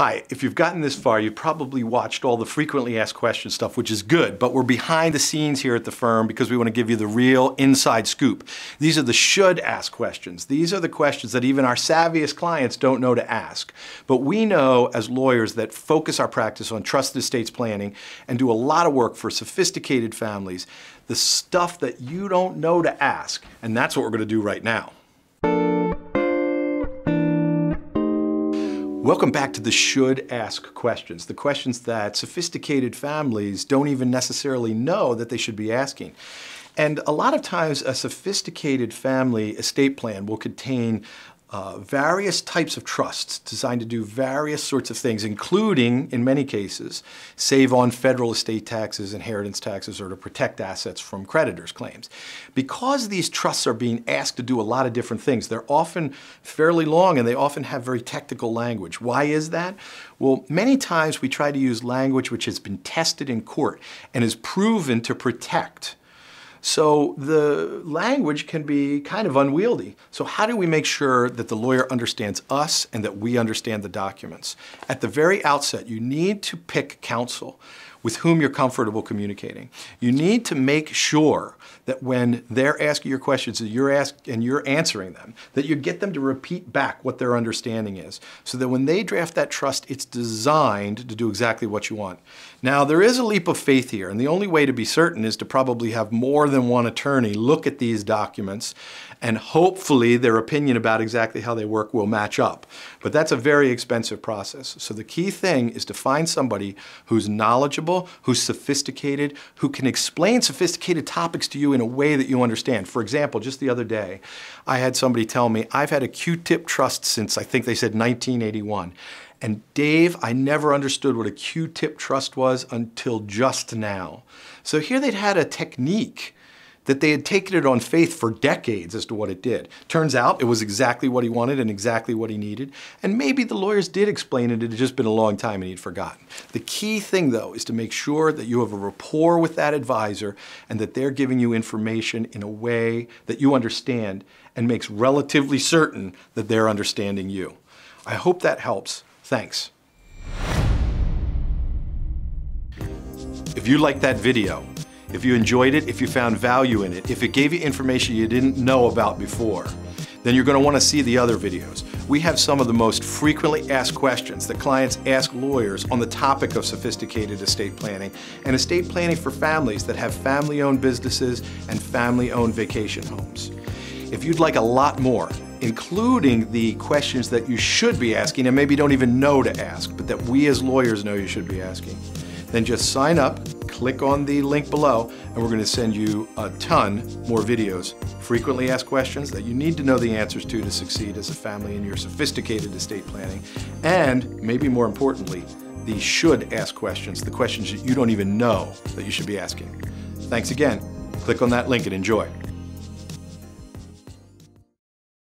Hi, if you've gotten this far, you've probably watched all the frequently asked questions stuff, which is good, but we're behind the scenes here at the firm because we want to give you the real inside scoop. These are the should ask questions. These are the questions that even our savviest clients don't know to ask. But we know as lawyers that focus our practice on trust and estates planning and do a lot of work for sophisticated families, the stuff that you don't know to ask, and that's what we're going to do right now. Welcome back to the should ask questions, the questions that sophisticated families don't even necessarily know that they should be asking. And a lot of times a sophisticated family estate plan will contain various types of trusts designed to do various sorts of things, including, in many cases, save on federal estate taxes, inheritance taxes, or to protect assets from creditors' claims. Because these trusts are being asked to do a lot of different things, they're often fairly long and they often have very technical language. Why is that? Well, many times we try to use language which has been tested in court and is proven to protect. So the language can be kind of unwieldy. So how do we make sure that the lawyer understands us and that we understand the documents? At the very outset, you need to pick counsel with whom you're comfortable communicating. You need to make sure that when they're asking your questions and you're answering them, that you get them to repeat back what their understanding is, so that when they draft that trust, it's designed to do exactly what you want. Now, there is a leap of faith here, and the only way to be certain is to probably have more than one attorney look at these documents, and hopefully their opinion about exactly how they work will match up. But that's a very expensive process. So the key thing is to find somebody who's knowledgeable, who's sophisticated, who can explain sophisticated topics to you in a way that you understand. For example, just the other day, I had somebody tell me, I've had a Q-tip trust since, I think they said 1981. And Dave, I never understood what a Q-tip trust was until just now. So here they'd had a technique that they had taken it on faith for decades as to what it did. Turns out it was exactly what he wanted and exactly what he needed. And maybe the lawyers did explain it, it had just been a long time and he'd forgotten. The key thing though is to make sure that you have a rapport with that advisor and that they're giving you information in a way that you understand and makes relatively certain that they're understanding you. I hope that helps. Thanks. If you liked that video, if you enjoyed it, if you found value in it, if it gave you information you didn't know about before, then you're going to want to see the other videos. We have some of the most frequently asked questions that clients ask lawyers on the topic of sophisticated estate planning and estate planning for families that have family-owned businesses and family-owned vacation homes. If you'd like a lot more, including the questions that you should be asking and maybe don't even know to ask, but that we as lawyers know you should be asking, then just sign up, click on the link below, and we're going to send you a ton more videos, frequently asked questions that you need to know the answers to succeed as a family in your sophisticated estate planning, and maybe more importantly, the should ask questions, the questions that you don't even know that you should be asking. Thanks again. Click on that link and enjoy.